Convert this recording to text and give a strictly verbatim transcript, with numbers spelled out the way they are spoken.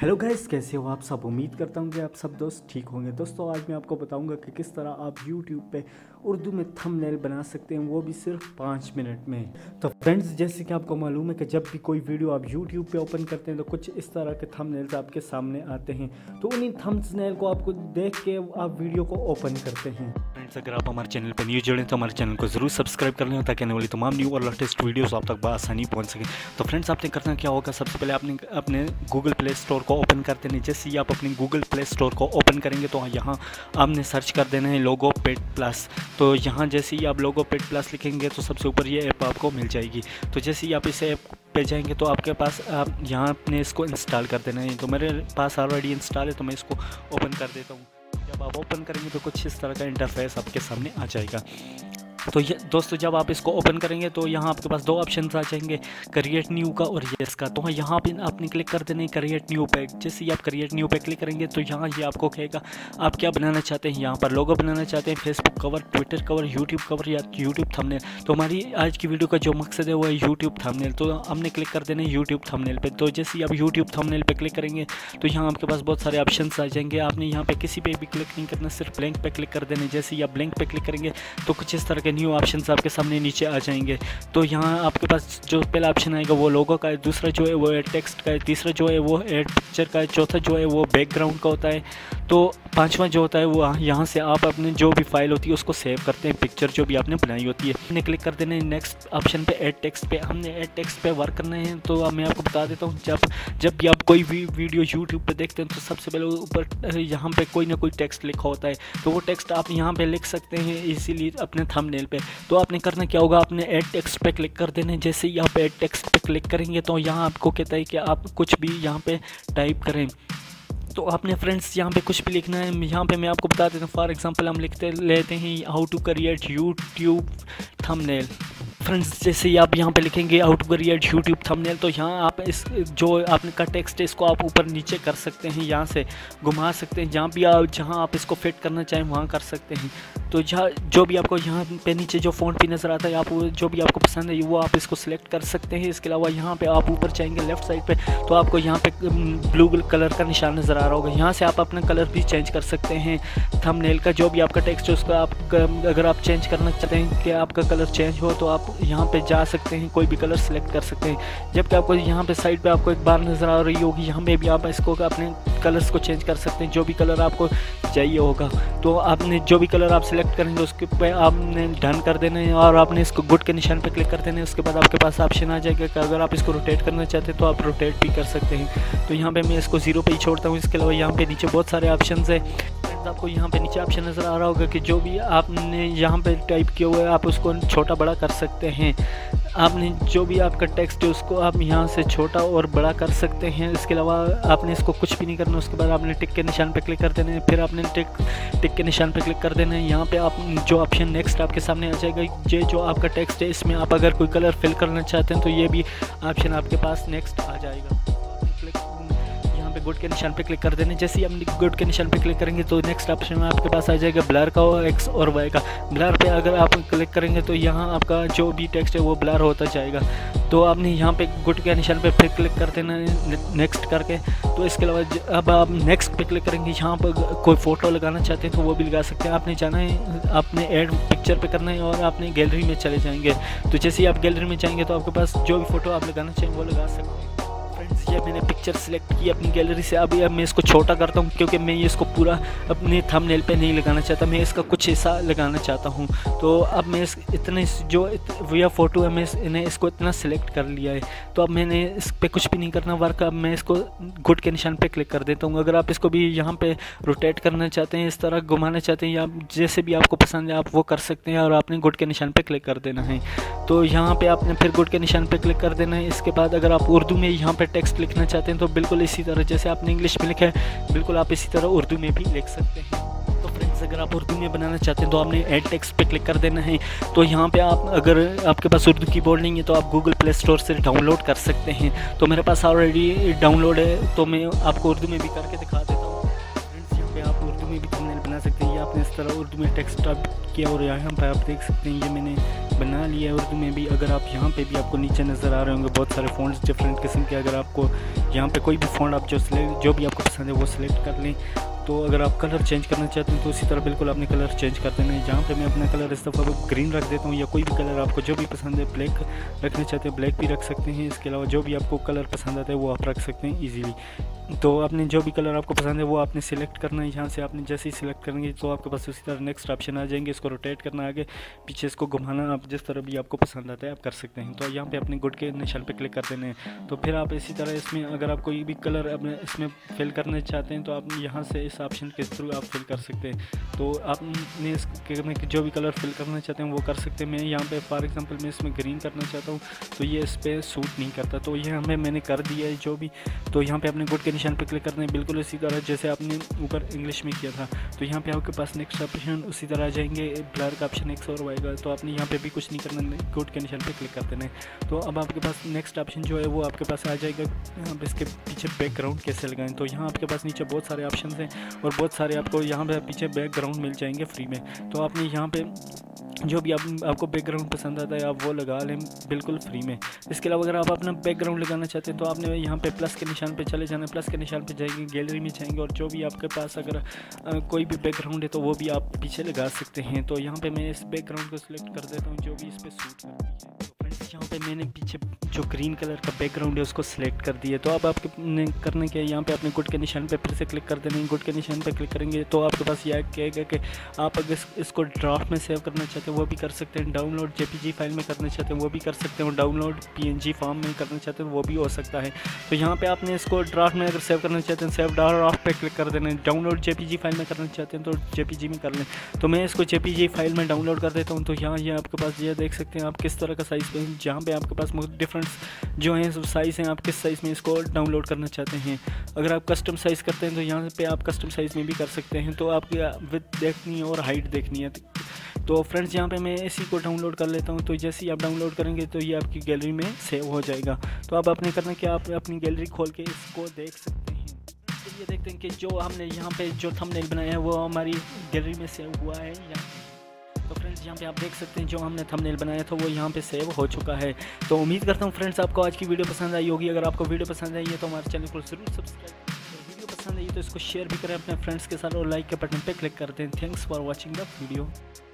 Hello guys, कैसे हो आप सब। उम्मीद करता हूँ कि आप सब दोस्त ठीक होंगे। दोस्तों आज मैं आपको बताऊंगा कि किस तरह आप यूट्यूब पे उर्दू में थंबनेल बना सकते हैं, वो भी सिर्फ पाँच मिनट में। तो फ्रेंड्स, जैसे कि आपको मालूम है कि जब भी कोई वीडियो आप यूट्यूब पे ओपन करते हैं तो कुछ इस तरह के थंबनेल्स आपके सामने आते हैं, तो उन्हीं थंबनेल को आपको देख के आप वीडियो को ओपन करते हैं। फ्रेंड्स, अगर आप हमारे चैनल पर न्यूज जुड़े तो हमारे चैनल को ज़रूर सब्सक्राइब कर लें ताकि आने वाली तमाम न्यू और लेटेस्ट वीडियोज़ आप तक बआसानी पहुँच सकें। तो फ्रेंड्स, आपने करना क्या होगा, सबसे पहले आपने अपने गूगल प्ले स्टोर को ओपन करते हैं। जैसे ही आप अपने गूगल प्ले स्टोर को ओपन करेंगे तो यहाँ आपने सर्च कर देना है लोगो पेट प्लस। तो यहाँ जैसे ही आप लोगो पेट प्लस लिखेंगे तो सबसे ऊपर ये ऐप आपको मिल जाएगी। तो जैसे ही आप इस ऐप पे जाएंगे तो आपके पास आप यहाँ आपने इसको इंस्टॉल कर देना है। तो मेरे पास ऑलरेडी इंस्टॉल है तो मैं इसको ओपन कर देता हूँ। जब आप ओपन करेंगे तो कुछ इस तरह का इंटरफेस आपके सामने आ जाएगा। तो ये दोस्तों, जब आप इसको ओपन करेंगे तो यहाँ आपके पास दो ऑप्शंस आ जाएंगे, क्रिएट न्यू का और येस का। तो यहाँ पे आपने क्लिक कर देना है क्रिएट न्यू पे। जैसे ही आप क्रिएट न्यू पे क्लिक करेंगे तो यहाँ ये आपको कहेगा आप क्या बनाना चाहते हैं। यहाँ पर लोगो बनाना चाहते हैं, Facebook cover, Twitter cover, YouTube cover या यूट्यूब थंबनेल। तो हमारी आज की वीडियो का जो मकसद है वो है यूट्यूब थंबनेल। तो हमने क्लिक कर देना है यूट्यूब थंबनेल पर। तो जैसे ही आप यूट्यूब थंबनेल पर क्लिक करेंगे तो यहाँ आपके पास बहुत सारे ऑप्शन आ जाएंगे। आपने यहाँ पर किसी पर भी क्लिक नहीं करना, सिर्फ ब्लैंक पे क्लिक कर देना है। जैसे ही आप ब्लैंक पे क्लिक करेंगे तो कुछ इस तरह के न्यू ऑप्शंस आपके सामने नीचे आ जाएंगे। तो यहाँ आपके पास जो पहला ऑप्शन आएगा वो लोगो का है, दूसरा जो है वो है टेक्स्ट का है, तीसरा जो है वो एड पिक्चर का है, चौथा जो है वो बैकग्राउंड का होता है, तो पांचवा जो होता है वो यहाँ से आप अपने जो भी फाइल होती है उसको सेव करते हैं, पिक्चर जो भी आपने बनाई होती है। हमने क्लिक कर देना है नेक्स्ट ऑप्शन पे, एड टेक्स्ट पे। हमने एड टेक्स्ट पे वर्क करना है। तो मैं आपको बता देता हूँ, जब जब भी आप कोई भी वीडियो यूट्यूब पे देखते हैं तो सबसे पहले ऊपर यहाँ पे कोई ना कोई टेक्स्ट लिखा होता है, तो वो टेक्स्ट आप यहाँ पे लिख सकते हैं इसीलिए अपने थंबनेल पे। तो आपने करना क्या होगा, आपने एड टेक्स्ट पे क्लिक कर देना है। जैसे ही आप एड टेक्स्ट पे क्लिक करेंगे तो यहाँ आपको कहता है कि आप कुछ भी यहाँ पे टाइप करें। तो आपने फ्रेंड्स यहाँ पे कुछ भी लिखना है। यहाँ पे मैं आपको बता देता हूँ, फॉर एग्जांपल हम लिखते लेते हैं how to create YouTube thumbnail. Friends, जैसे ही आप यहाँ पे लिखेंगे how to create YouTube thumbnail तो यहाँ आप इस जो आपका टेक्स्ट है इसको आप ऊपर नीचे कर सकते हैं, यहाँ से घुमा सकते हैं, जहाँ भी आप जहाँ आप इसको फिट करना चाहें वहाँ कर सकते हैं। तो जहाँ जो भी आपको यहाँ पे नीचे जो फ़ॉन्ट भी नज़र आता है, आप जो भी आपको पसंद है वो आप इसको सिलेक्ट कर सकते हैं। इसके अलावा यहाँ पे आप ऊपर जाएंगे लेफ्ट साइड पे तो आपको यहाँ पे ब्लू कलर का निशान नज़र आ रहा होगा, यहाँ से आप अपना कलर भी चेंज कर सकते हैं थंबनेल का। जो भी आपका टेक्स्ट है उसका आप अगर आप चेंज करना चाहते हैं कि आपका कलर चेंज हो तो आप यहाँ पर जा सकते हैं, कोई भी कलर सेलेक्ट कर सकते हैं। जबकि आपको यहाँ पर साइड पर आपको एक बार नज़र आ रही होगी, यहाँ पर भी आप इसको अपने कलर्स को चेंज कर सकते हैं, जो भी कलर आपको चाहिए होगा। तो आपने जो भी कलर आप सेलेक्ट करेंगे उसके पे आपने डन कर देना है और आपने इसको गुड के निशान पे क्लिक कर देना है। उसके बाद आपके पास ऑप्शन आ जाएगा कि अगर आप इसको रोटेट करना चाहते हैं तो आप रोटेट भी कर सकते हैं। तो यहाँ पे मैं इसको ज़ीरो पे ही छोड़ता हूँ। इसके अलावा यहाँ पे नीचे बहुत सारे ऑप्शन है। आपको यहाँ पे नीचे ऑप्शन नज़र आ रहा होगा कि जो भी आपने यहाँ पे टाइप किया हुआ है आप उसको छोटा बड़ा कर सकते हैं। आपने जो भी आपका टेक्स्ट है उसको आप यहाँ से छोटा और बड़ा कर सकते हैं। इसके अलावा आपने इसको कुछ भी नहीं करना। उसके बाद आपने टिक के निशान पे क्लिक कर देना है, फिर आपने टिक टिक के निशान पे क्लिक कर देना है। यहाँ पे आप जो ऑप्शन नेक्स्ट आपके सामने आ जाएगा, ये जो आपका टेक्स्ट है इसमें आप अगर कोई कलर फिल करना चाहते हैं तो ये भी ऑप्शन आपके पास नेक्स्ट आ जाएगा। गुड के निशान पे क्लिक कर देने। जैसे ही हम गुड के निशान पे क्लिक करेंगे तो नेक्स्ट ऑप्शन में आपके पास आ जाएगा ब्लर का और एक्स और वाई का। ब्लर पे अगर आप क्लिक करेंगे तो यहाँ आपका जो भी टेक्स्ट है वो ब्लर होता जाएगा। तो आपने यहाँ पे गुड के निशान पे फिर क्लिक कर देना नेक्स्ट करके। तो इसके अलावा अब आप नेक्स्ट पे क्लिक करेंगे, यहाँ पर कोई फ़ोटो लगाना चाहते हैं तो वो भी लगा सकते हैं। आपने जाना है, आपने ऐड पिक्चर पे करना है और आपने गैलरी में चले जाएंगे। तो जैसे ही आप गैलरी में जाएंगे तो आपके पास जो भी फ़ोटो आप लगाना चाहें वो लगा सकते हैं। ये मैंने पिक्चर सेलेक्ट की अपनी गैलरी से। अभी अब मैं इसको छोटा करता हूँ क्योंकि मैं इसको पूरा अपने थंबनेल पे नहीं लगाना चाहता, मैं इसका कुछ हिस्सा लगाना चाहता हूँ। तो अब मैं इस इतने जो यह फ़ोटो है मैं इन्हें इसको इतना सेलेक्ट कर लिया है। तो अब मैंने इस पर कुछ भी नहीं करना वर्क। अब मैं इसको गुड के निशान पर क्लिक कर देता हूँ। अगर आप इसको भी यहाँ पर रोटेट करना चाहते हैं, इस तरह घुमाना चाहते हैं या जैसे भी आपको पसंद है आप वो कर सकते हैं और आपने गुड के निशान पर क्लिक कर देना है। तो यहाँ पर आपने फिर गुड के निशान पर क्लिक कर देना है। इसके बाद अगर आप उर्दू में यहाँ पर टेक्स्ट लिखना चाहते हैं तो बिल्कुल इसी तरह जैसे आपने इंग्लिश में लिखा है बिल्कुल आप इसी तरह उर्दू में भी लिख सकते हैं। तो फ्रेंड्स, अगर आप उर्दू में बनाना चाहते हैं तो आपने ऐड टेक्स्ट पे क्लिक कर देना है। तो यहाँ पे आप अगर आपके पास उर्दू कीबोर्ड नहीं है तो आप गूगल प्ले स्टोर से डाउनलोड कर सकते हैं। तो मेरे पास ऑलरेडी डाउनलोड है तो मैं आपको उर्दू में भी करके दिखा देता हूँ। फ्रेंड्स, यहाँ पर आप उर्दू में भी थंबनेल बना सकते हैं या आपने इस तरह उर्दू में टेक्स्ट टाइप किया और यहाँ पर आप देख सकते हैं ये मैंने बना लिया है उर्दू में भी। अगर आप यहाँ पे भी आपको नीचे नज़र आ रहे होंगे बहुत सारे फ़ॉन्ट्स डिफरेंट किस्म के, अगर आपको यहाँ पे कोई भी फ़ॉन्ट आप जो सिलेक्ट जो भी आपको पसंद है वो सिलेक्ट कर लें। तो अगर आप कलर चेंज करना चाहते हैं तो उसी तरह बिल्कुल आपने कलर चेंज कर देना है। जहाँ पे मैं अपना कलर इस दफ़ा ग्रीन रख देता हूँ या कोई भी कलर आपको जो भी पसंद है, ब्लैक रखना चाहते हैं ब्लैक भी रख सकते हैं। इसके अलावा जो भी आपको कलर पसंद आता है वो आप रख सकते हैं ईज़िली। तो आपने जो भी कलर आपको पसंद है वो आपने सिलेक्ट करना है। यहाँ से आपने जैसे ही सिलेक्ट करेंगे तो आपके पास उसी तरह नेक्स्ट ऑप्शन आ जाएंगे। इसको रोटेट करना, आगे पीछे इसको घुमाना, आप जिस तरह भी आपको पसंद आता है आप कर सकते हैं। तो यहाँ पे अपने गुड के निशान पे क्लिक कर देना है। तो फिर आप इसी तरह इसमें अगर आप कोई भी कलर अपने इसमें फिल करना चाहते हैं तो आप यहाँ से इस ऑप्शन के थ्रू आप फिल कर सकते हैं। तो आपने इसके जो भी कलर फिल करना चाहते हैं वो कर सकते हैं। मैं यहाँ पर फॉर एग्ज़ाम्पल मैं इसमें ग्रीन करना चाहता हूँ तो ये इस पर सूट नहीं करता, तो ये हमें मैंने कर दिया है जो भी। तो यहाँ पर अपने गुड के निशान पे क्लिक करना है, बिल्कुल इसी तरह जैसे आपने ऊपर इंग्लिश में किया था। तो यहाँ पे आपके पास नेक्स्ट ऑप्शन उसी तरह आ जाएंगे, ब्लर का ऑप्शन एक और आएगा। तो आपने यहाँ पे भी कुछ नहीं करना, गुड के निशान पे क्लिक कर देना है। तो अब आपके पास नेक्स्ट ऑप्शन जो है वो आपके पास आ जाएगा, आप इसके पीछे बैकग्राउंड कैसे लगाएं। तो यहाँ आपके पास नीचे बहुत सारे ऑप्शन हैं और बहुत सारे आपको यहाँ पर पीछे बैकग्राउंड मिल जाएंगे फ्री में। तो आपने यहाँ पर जो भी आप आपको बैकग्राउंड पसंद आता है आप वो लगा लें बिल्कुल फ्री में। इसके अलावा अगर आप अपना बैकग्राउंड लगाना चाहते हैं तो आपने यहाँ पे प्लस के निशान पे चले जाना है, प्लस के निशान पे जाएंगे, गैलरी में जाएंगे और जो भी आपके पास अगर आ, कोई भी बैकग्राउंड है तो वो भी आप पीछे लगा सकते हैं। तो यहाँ पे मैं इस बैकग्राउंड को सिलेक्ट कर देता हूँ जो भी इस पर सूट करती है। यहाँ पे मैंने पीछे जो ग्रीन कलर का बैकग्राउंड है उसको सिलेक्ट कर दिया। तो अब आपके ने करने के यहाँ पे अपने गुड के निशान पे फिर से क्लिक कर देना है। गुड के निशान पे क्लिक करेंगे तो आपके पास यह कहेगा कि आप अगर इसको ड्राफ्ट में सेव करना चाहते हैं वो भी कर सकते हैं, डाउनलोड जेपीजी फाइल में करना चाहते हैं वो भी कर सकते हैं, डाउनलोड पीएनजी फॉर्म में करना चाहते हैं वो भी हो सकता है। तो यहाँ पर आपने इसको ड्राफ्ट में अगर सेव करना चाहते हैं सेव ड्राफ्ट पर क्लिक कर देना है, डाउनलोड जेपीजी फाइल में करना चाहते हैं तो जेपीजी में कर लें। तो मैं इसको जेपीजी फाइल में डाउनलोड कर देता हूँ। तो यहाँ ये आपके पास ये देख सकते हैं आप किस तरह का साइज़, जहाँ पे आपके पास डिफरेंट जो हैं साइज़ हैं आप किस साइज़ में इसको डाउनलोड करना चाहते हैं। अगर आप कस्टम साइज़ करते हैं तो यहाँ पे आप कस्टम साइज़ में भी कर सकते हैं। तो आपकी विड्थ देखनी है और हाइट देखनी है। तो फ्रेंड्स यहाँ पे मैं इसी को डाउनलोड कर लेता हूँ। तो जैसे ही आप डाउनलोड करेंगे तो ये आपकी गैलरी में सेव हो जाएगा। तो आप अपने करना कि आप अपनी गैलरी खोल के इसको देख सकते हैं। चलिए देखते हैं कि जो हमने यहाँ पर जो थंबनेल बनाया है वो हमारी गैलरी में सेव हुआ है। तो फ्रेंड्स यहाँ पे आप देख सकते हैं जो हमने थंबनेल बनाया था वो यहाँ पे सेव हो चुका है। तो उम्मीद करता हूँ फ्रेंड्स आपको आज की वीडियो पसंद आई होगी। अगर आपको वीडियो पसंद आई है तो हमारे चैनल को जरूर सब्सक्राइब करें, वीडियो पसंद आई तो इसको शेयर भी करें अपने फ्रेंड्स के साथ और लाइक के बटन पे क्लिक कर दें। Thanks for watching the video.